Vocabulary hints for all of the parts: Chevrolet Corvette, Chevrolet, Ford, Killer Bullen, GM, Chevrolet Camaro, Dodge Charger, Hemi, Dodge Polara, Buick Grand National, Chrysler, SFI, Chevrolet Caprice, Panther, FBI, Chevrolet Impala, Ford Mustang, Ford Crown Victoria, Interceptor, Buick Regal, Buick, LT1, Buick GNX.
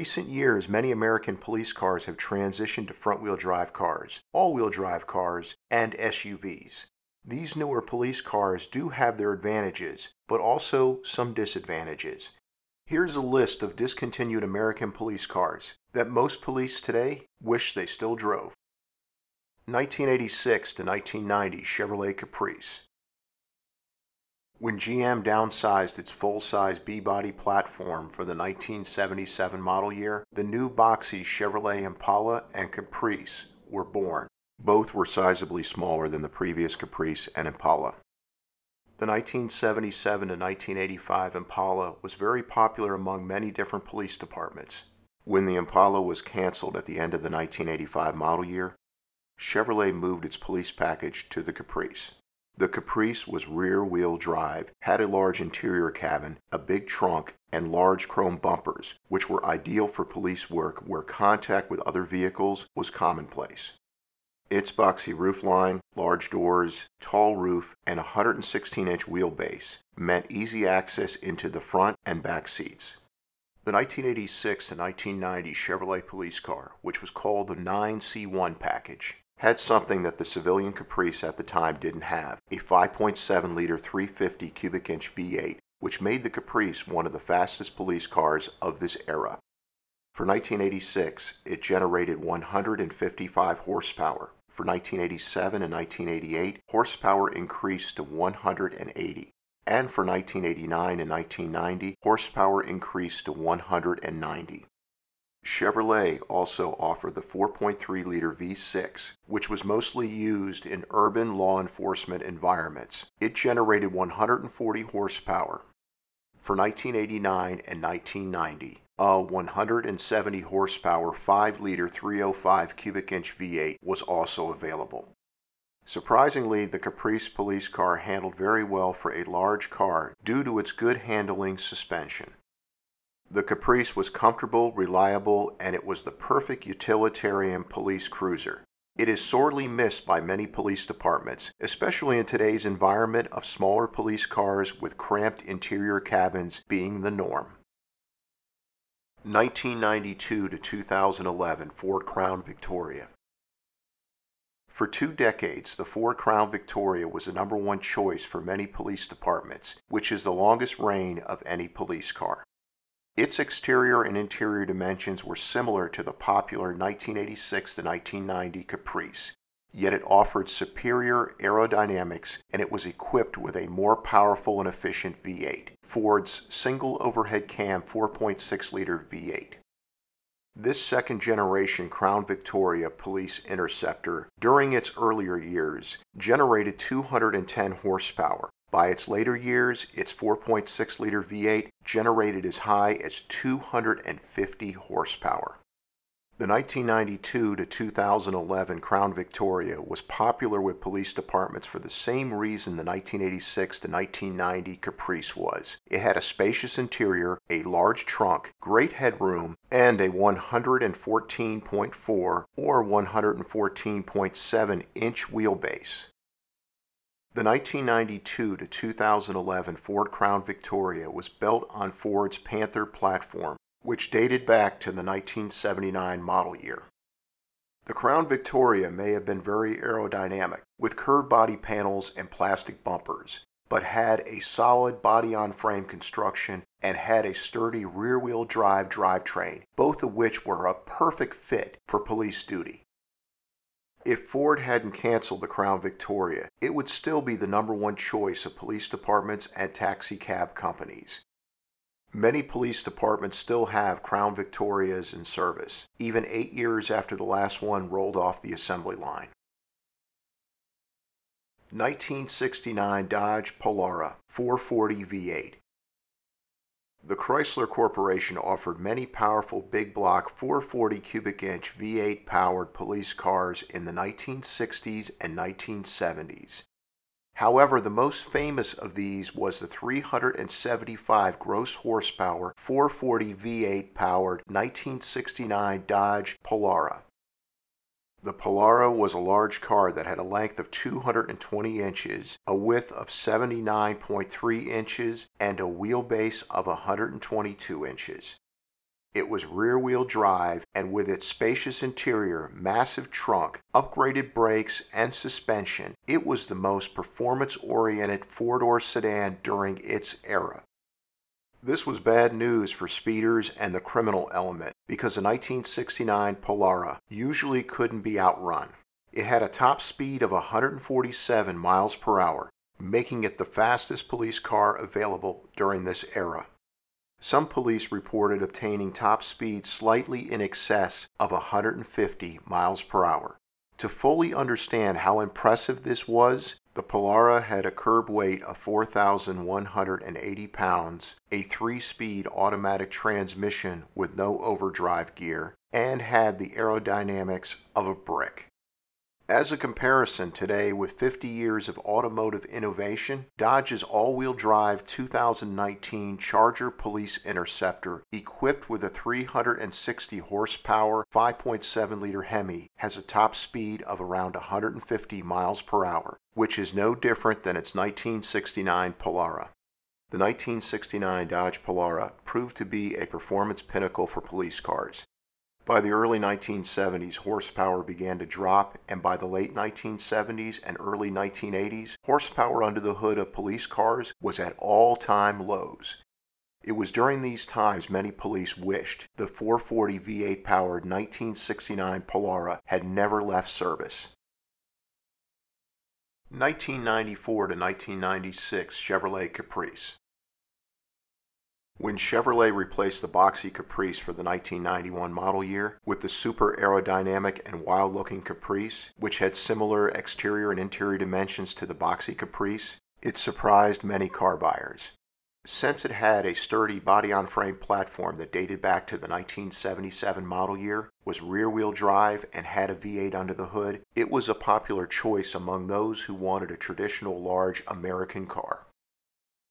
recent years, many American police cars have transitioned to front-wheel drive cars, all-wheel drive cars, and SUVs. These newer police cars do have their advantages, but also some disadvantages. Here's a list of discontinued American police cars that most police today wish they still drove. 1986 to 1990 Chevrolet Caprice. When GM downsized its full-size B-body platform for the 1977 model year, the new boxy Chevrolet Impala and Caprice were born. Both were sizably smaller than the previous Caprice and Impala. The 1977 to 1985 Impala was very popular among many different police departments. When the Impala was canceled at the end of the 1985 model year, Chevrolet moved its police package to the Caprice. The Caprice was rear-wheel drive, had a large interior cabin, a big trunk, and large chrome bumpers, which were ideal for police work where contact with other vehicles was commonplace. Its boxy roofline, large doors, tall roof, and 116-inch wheelbase meant easy access into the front and back seats. The 1986 to 1990 Chevrolet police car, which was called the 9C1 package, had something that the civilian Caprice at the time didn't have, a 5.7-liter 350 cubic inch V8, which made the Caprice one of the fastest police cars of this era. For 1986, it generated 155 horsepower. For 1987 and 1988, horsepower increased to 180. And for 1989 and 1990, horsepower increased to 190. Chevrolet also offered the 4.3-liter V6, which was mostly used in urban law enforcement environments. It generated 140 horsepower. For 1989 and 1990, a 170 horsepower 5-liter 305 cubic inch V8 was also available. Surprisingly, the Caprice police car handled very well for a large car due to its good handling suspension. The Caprice was comfortable, reliable, and it was the perfect utilitarian police cruiser. It is sorely missed by many police departments, especially in today's environment of smaller police cars with cramped interior cabins being the norm. 1992 to 2011 Ford Crown Victoria. For 2 decades, the Ford Crown Victoria was the #1 choice for many police departments, which is the longest reign of any police car. Its exterior and interior dimensions were similar to the popular 1986 to 1990 Caprice, yet it offered superior aerodynamics and it was equipped with a more powerful and efficient V8, Ford's single overhead cam 4.6-liter V8. This second-generation Crown Victoria police interceptor, during its earlier years, generated 210 horsepower. By its later years, its 4.6-liter V8 generated as high as 250 horsepower. The 1992 to 2011 Crown Victoria was popular with police departments for the same reason the 1986 to 1990 Caprice was. It had a spacious interior, a large trunk, great headroom, and a 114.4 or 114.7-inch wheelbase. The 1992 to 2011 Ford Crown Victoria was built on Ford's Panther platform, which dated back to the 1979 model year. The Crown Victoria may have been very aerodynamic, with curved body panels and plastic bumpers, but had a solid body-on-frame construction and had a sturdy rear-wheel drive drivetrain, both of which were a perfect fit for police duty. If Ford hadn't canceled the Crown Victoria, it would still be the #1 choice of police departments and taxi cab companies. Many police departments still have Crown Victorias in service, even 8 years after the last one rolled off the assembly line. 1969 Dodge Polara 440 V8. The Chrysler Corporation offered many powerful big block 440 cubic inch V8 powered police cars in the 1960s and 1970s. However, the most famous of these was the 375 gross horsepower 440 V8 powered 1969 Dodge Polara. The Polara was a large car that had a length of 220 inches, a width of 79.3 inches, and a wheelbase of 122 inches. It was rear-wheel drive, and with its spacious interior, massive trunk, upgraded brakes, and suspension, it was the most performance-oriented four-door sedan during its era. This was bad news for speeders and the criminal element, because the 1969 Polara usually couldn't be outrun. It had a top speed of 147 miles per hour, making it the fastest police car available during this era. Some police reported obtaining top speed slightly in excess of 150 miles per hour. To fully understand how impressive this was, the Polara had a curb weight of 4,180 pounds, a 3-speed automatic transmission with no overdrive gear, and had the aerodynamics of a brick. As a comparison, today, with 50 years of automotive innovation, Dodge's all-wheel drive 2019 Charger Police Interceptor, equipped with a 360 horsepower 5.7-liter Hemi, has a top speed of around 150 miles per hour, which is no different than its 1969 Polara. The 1969 Dodge Polara proved to be a performance pinnacle for police cars. By the early 1970s, horsepower began to drop, and by the late 1970s and early 1980s, horsepower under the hood of police cars was at all-time lows. It was during these times many police wished the 440 V8-powered 1969 Polara had never left service. 1994 to 1996 Chevrolet Caprice. When Chevrolet replaced the boxy Caprice for the 1991 model year with the super aerodynamic and wild-looking Caprice, which had similar exterior and interior dimensions to the boxy Caprice, it surprised many car buyers. Since it had a sturdy body-on-frame platform that dated back to the 1977 model year, was rear-wheel drive, and had a V8 under the hood, it was a popular choice among those who wanted a traditional large American car.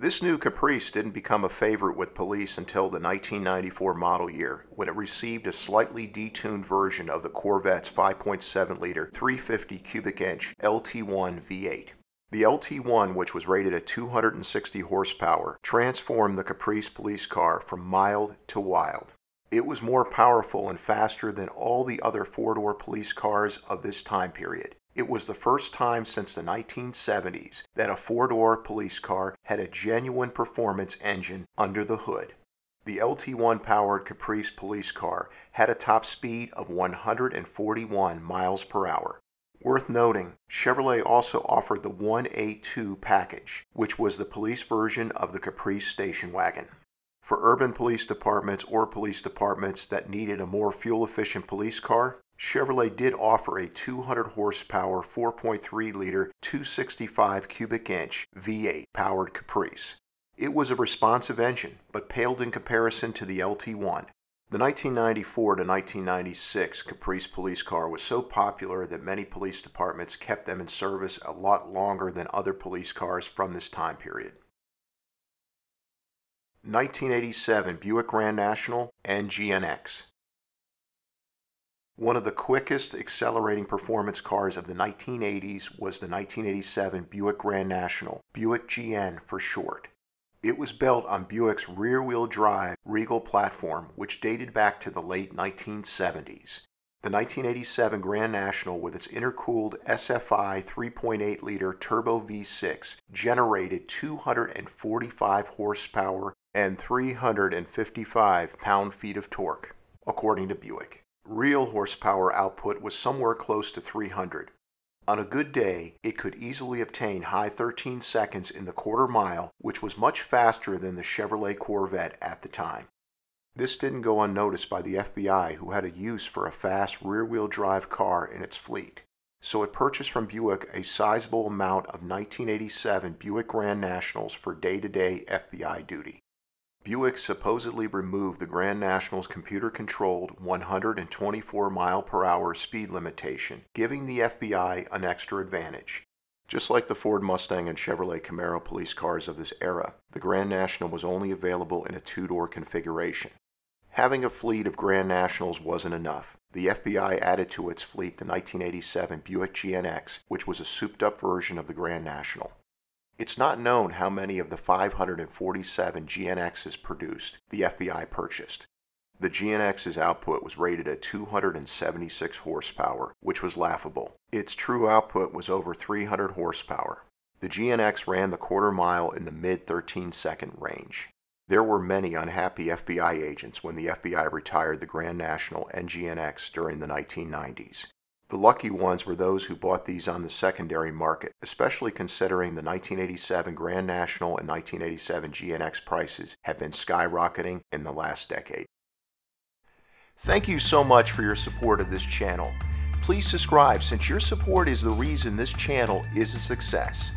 This new Caprice didn't become a favorite with police until the 1994 model year, when it received a slightly detuned version of the Corvette's 5.7-liter 350 cubic inch LT1 V8. The LT1, which was rated at 260 horsepower, transformed the Caprice police car from mild to wild. It was more powerful and faster than all the other four-door police cars of this time period. It was the first time since the 1970s that a four-door police car had a genuine performance engine under the hood. The LT1-powered Caprice police car had a top speed of 141 miles per hour. Worth noting, Chevrolet also offered the 1A2 package, which was the police version of the Caprice station wagon. For urban police departments or police departments that needed a more fuel-efficient police car, Chevrolet did offer a 200-horsepower, 4.3-liter, 265-cubic-inch V8-powered Caprice. It was a responsive engine, but paled in comparison to the LT1. The 1994 to 1996 Caprice police car was so popular that many police departments kept them in service a lot longer than other police cars from this time period. 1987 Buick Grand National and GNX. One of the quickest accelerating performance cars of the 1980s was the 1987 Buick Grand National, Buick GN for short. It was built on Buick's rear-wheel drive Regal platform, which dated back to the late 1970s. The 1987 Grand National, with its intercooled SFI 3.8-liter turbo V6, generated 245 horsepower and 355 pound-feet of torque, according to Buick. Real horsepower output was somewhere close to 300. On a good day, it could easily obtain high 13 seconds in the quarter mile, which was much faster than the Chevrolet Corvette at the time. This didn't go unnoticed by the FBI, who had a use for a fast rear-wheel drive car in its fleet. So it purchased from Buick a sizable amount of 1987 Buick Grand Nationals for day-to-day FBI duty. Buick supposedly removed the Grand National's computer-controlled 124-mile-per-hour speed limitation, giving the FBI an extra advantage. Just like the Ford Mustang and Chevrolet Camaro police cars of this era, the Grand National was only available in a two-door configuration. Having a fleet of Grand Nationals wasn't enough. The FBI added to its fleet the 1987 Buick GNX, which was a souped-up version of the Grand National. It's not known how many of the 547 GNXs produced the FBI purchased. The GNX's output was rated at 276 horsepower, which was laughable. Its true output was over 300 horsepower. The GNX ran the quarter mile in the mid-13-second range. There were many unhappy FBI agents when the FBI retired the Grand National and GNX during the 1990s. The lucky ones were those who bought these on the secondary market, especially considering the 1987 Grand National and 1987 GNX prices have been skyrocketing in the last decade. Thank you so much for your support of this channel. Please subscribe, since your support is the reason this channel is a success.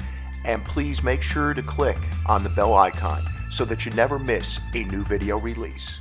And please make sure to click on the bell icon so that you never miss a new video release.